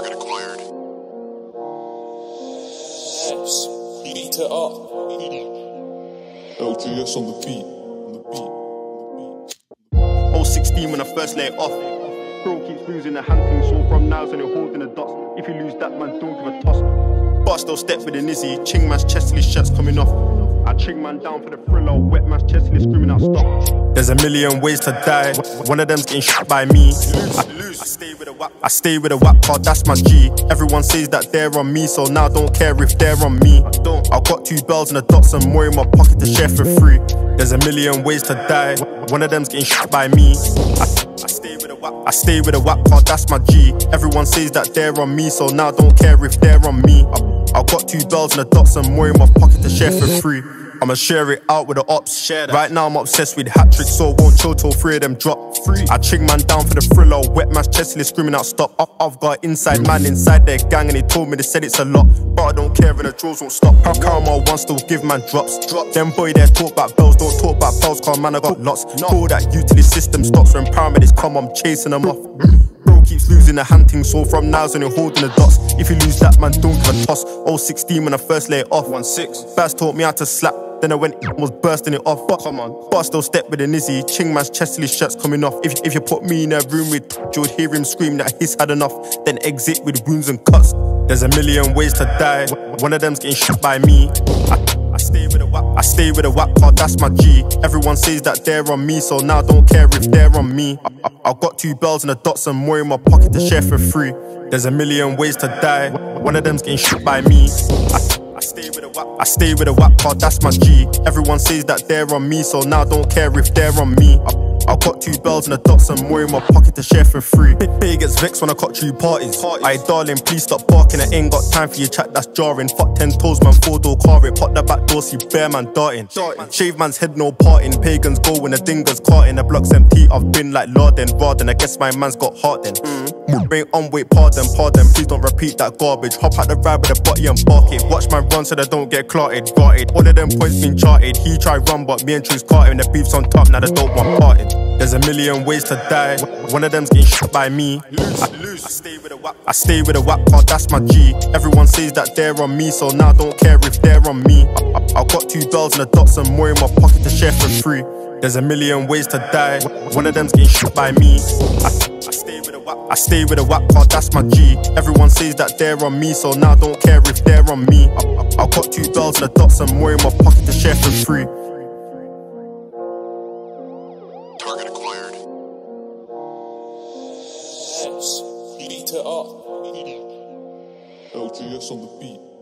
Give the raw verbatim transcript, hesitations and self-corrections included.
Target acquired. Steps. Beat it up. L G S on the beat. On the beat. On the beat. oh sixteen when I first lay it off. Bro keeps losing the hand thing, so from now, so they're holding the dots. If you lose that man, don't give a toss. Bust those steps with an Izzy. Ching man's chest till his shirt's coming off. I ching man down for the thriller, wet man's chest till he's screaming out stop. There's a million ways to die, one of them's getting shot by me. I, I stay with a whack, I stay with a whack card, that's my G. Everyone says that they're on me, so now I don't care if they're on me. I've got two bells and a dots and more in my pocket to share for free. There's a million ways to die, one of them's getting shot by me. I, I stay with a whack, I stay with a whack card, that's my G. Everyone says that they're on me, so now I don't care if they're on me. I, I've got two bells and a dots and more in my pocket to share for free. I'ma share it out with the ops. Right now I'm obsessed with hat tricks, so won't chill till three of them drop. I ching man down for the thriller, wet man's chest till he's screaming out stop. Up, I've got inside man inside their gang and they told me, they said it's a lot, but I don't care if the drills won't stop. How come I once still give man drops? Them boy there talk about bells, don't talk about bells, cause man I got lots. Call that utility system stops when paramedics come, I'm chasing them off. Keeps losing the hand thing, so from now's on you're holding the dots. If you lose that man, don't give a toss. oh sixteen when I first lay it off. one six. First taught me how to slap, then I went was bursting it off. But come on, bust those step with an Izzy. Ching man's chest till his shirt's coming off. If if you put me in a room with, you would hear him scream that he's had enough. Then exit with wounds and cuts. There's a million ways to die. One of them's getting shot by me. I I stay with a whack, I stay with a whack card, that's my G. Everyone says that they're on me, so now I don't care if they're on me. I, I, I've got two bells and a dots and more in my pocket to share for free. There's a million ways to die, one of them's getting shot by me. I, I stay with a whack, I stay with a whack card, that's my G. Everyone says that they're on me, so now I don't care if they're on me. I, I got two bells and a dots and more in my pocket to share for free. Big Bay gets vexed when I cut through parties. Aye darling, please stop barking, I ain't got time for your chat, that's jarring. Fuck ten toes, man, four door car it. Pop the back door, see bear man darting. Shave man's head, no parting. Pagans go when the dinger's carting. The block's empty, I've been like Larden. Rather, I guess my man's got heart then. Mm. Rain on, wait, pardon, pardon. Please don't repeat that garbage. Hop out the ride with a body and bark it. Watch my run so they don't get clotted. Rotted. All of them points been charted. He try run, but me and True's caught him. The beef's on top, now they don't want parting. There's a million ways to die, one of them's getting shot by me. I, I stay with a whack, I stay with a whack card, that's my G. Everyone says that they're on me, so now I don't care if they're on me. I, I, I've got two bells and a dots and more in my pocket to share for free. There's a million ways to die, one of them's getting shot by me. I, I stay with a whack, I stay with a whack card, that's my G. Everyone says that they're on me, so now I don't care if they're on me. I, I, I've got two bells and a dots and more in my pocket to share for free. Beat it up. L G S on the beat.